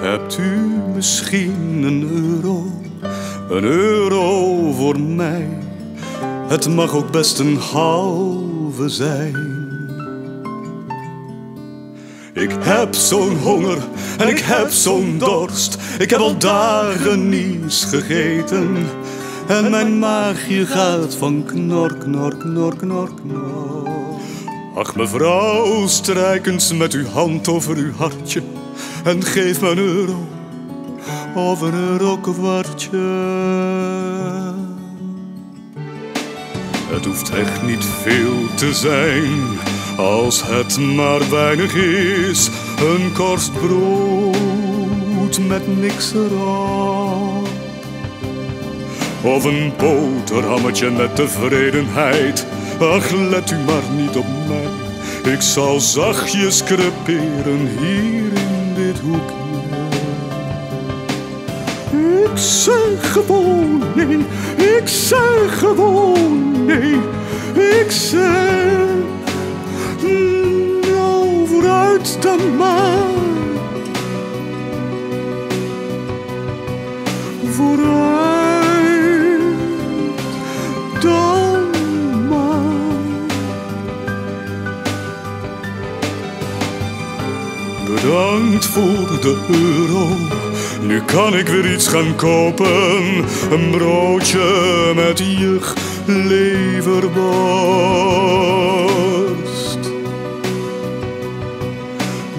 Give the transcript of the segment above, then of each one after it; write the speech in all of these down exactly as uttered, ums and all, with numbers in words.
Hebt u misschien een euro, een euro voor mij? Het mag ook best een halve zijn. Ik heb zo'n honger en ik heb zo'n dorst. Ik heb al dagen niets gegeten. En mijn maagje gaat van knor, knor, knor, knor, knor. Ach mevrouw, strijk eens met uw hand over uw hartje. En geef me een euro of een euro kwartje. Het hoeft echt niet veel te zijn, als het maar weinig is. Een korst brood met niks erop, of een boterhammetje met tevredenheid. Ach, let u maar niet op mij, ik zal zachtjes creperen hier in dit hoekje. Ik zeg gewoon nee, ik zeg gewoon nee, ik zeg nou vooruit dan maar, vooruit dan maar. Bedankt voor de euro, nu kan ik weer iets gaan kopen. Een broodje met jug, leverworst.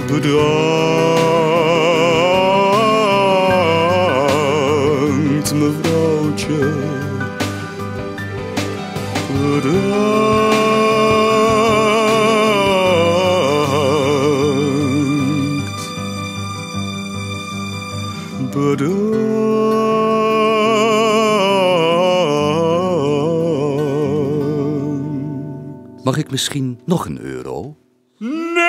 Bedankt, mevrouwtje. Bedankt. Bedankt. Mag ik misschien nog een euro? Nee!